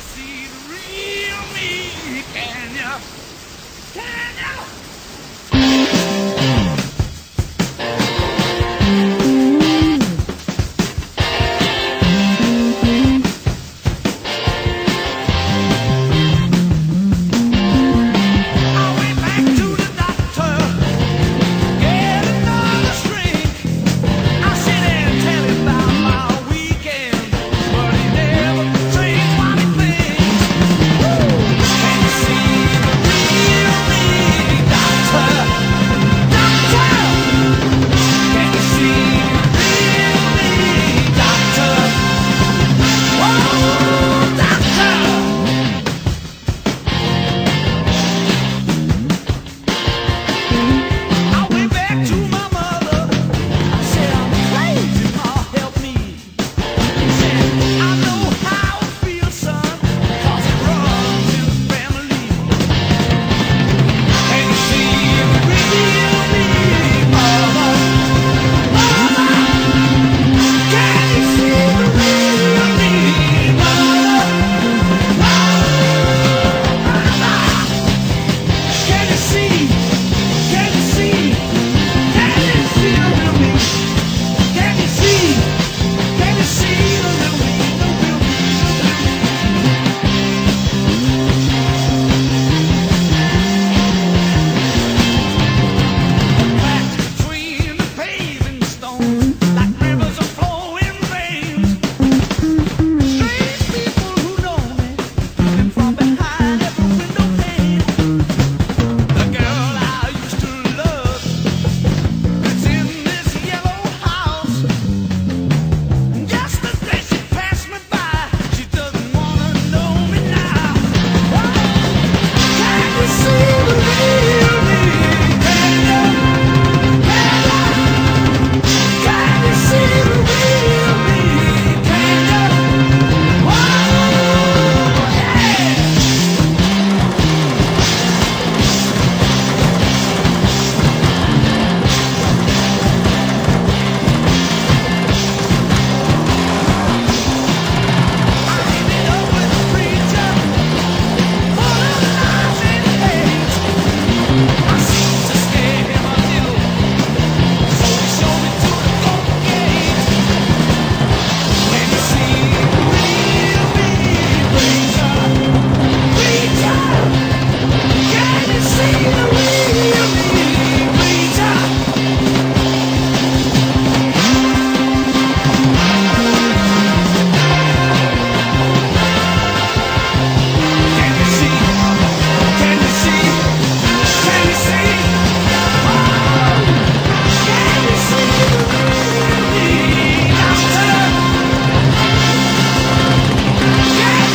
really see the real me, can ya? Can ya?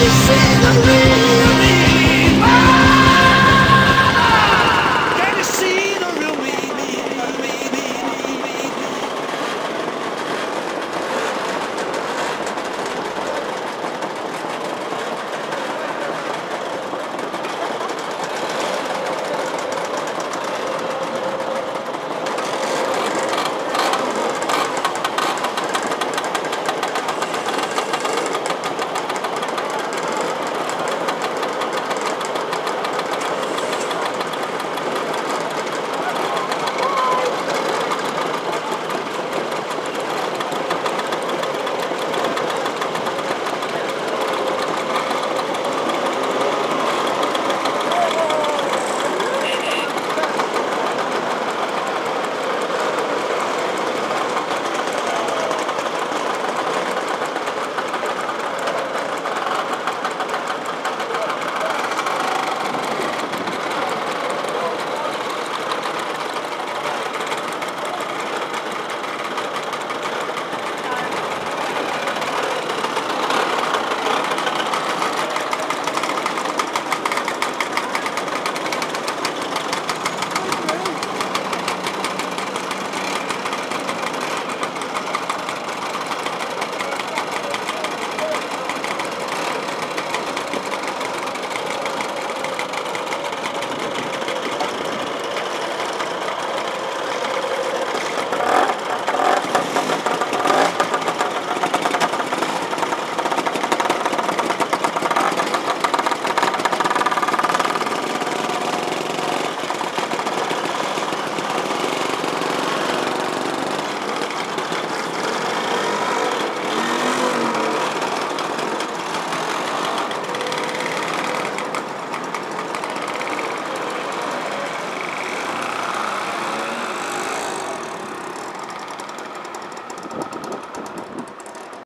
See